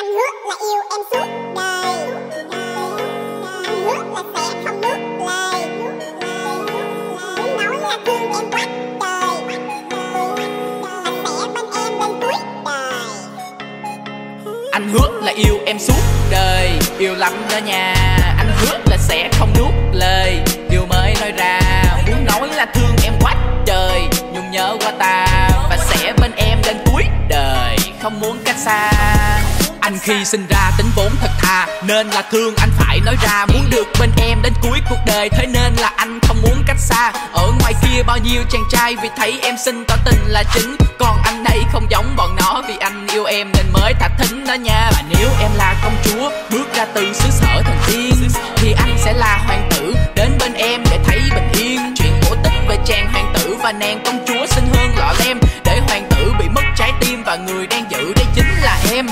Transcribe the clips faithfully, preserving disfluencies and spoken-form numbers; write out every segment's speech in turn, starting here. Anh hứa là yêu em suốt đời, yêu lắm đó nha. Anh hứa là sẽ không nuốt lời điều mới nói ra. Muốn nói là thương em quá trời, nhung nhớ qua ta, và sẽ bên em đến cuối đời, không muốn cách xa. Anh khi sinh ra tính vốn thật thà, nên là thương anh phải nói ra. Muốn được bên em đến cuối cuộc đời, thế nên là anh không muốn cách xa. Ở ngoài kia bao nhiêu chàng trai vì thấy em xinh tỏ tình là chính, còn anh đây không giống bọn nó vì anh yêu em nên mới thả thính đó nha. Và nếu em là công chúa bước ra từ xứ sở thần tiên, thì anh sẽ là hoàng tử đến bên em để thấy bình yên. Chuyện cổ tích về chàng hoàng tử và nàng công chúa xinh hơn lọ lem, để hoàng tử bị mất trái tim và người đang giữ đây chính là em.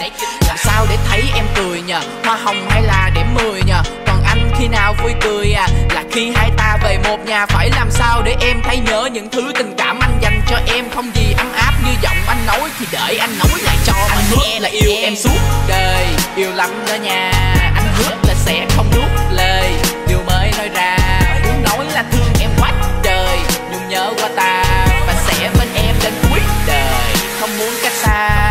Làm sao để thấy em cười nhờ, hoa hồng hay là điểm mười nhờ? Còn anh khi nào vui cười à, là khi hai ta về một nhà. Phải làm sao để em thấy nhớ những thứ tình cảm anh dành cho em? Không gì ấm áp như giọng anh nói thì để anh nói lại cho anh hứa nghe. Là yêu em. em suốt đời, yêu lắm đó nha. Anh hứa là sẽ không nuốt lời điều mới nói ra. Muốn nói là thương em quá trời, nhung nhớ qua ta, và sẽ bên em đến cuối đời, không muốn cách xa.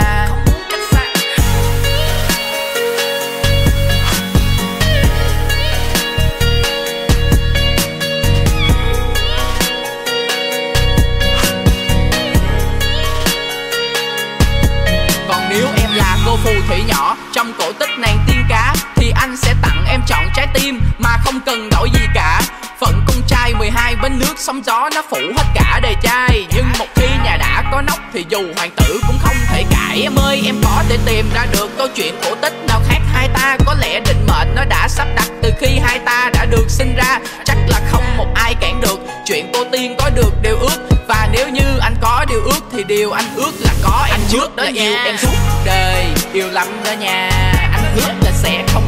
Cô phù thủy nhỏ trong cổ tích nàng tiên cá, thì anh sẽ tặng em trọn trái tim mà không cần đổi gì cả. Phận con trai mười hai bến nước sóng gió nó phủ hết cả đời trai, nhưng một khi nhà đã có nóc thì dù hoàng tử cũng không thể cãi. Em ơi, em có thể tìm ra được câu chuyện cổ tích nào khác hai ta? Có lẽ định mệnh nó đã sắp đặt từ khi hai ta đã được sinh ra, chắc là không một ai cản được chuyện cô tiên có được điều ước. Và nếu như anh có điều ước thì điều anh ước là có em trước đó nha. Yêu em suốt đời, yêu lắm đó nha. Anh hứa là sẽ không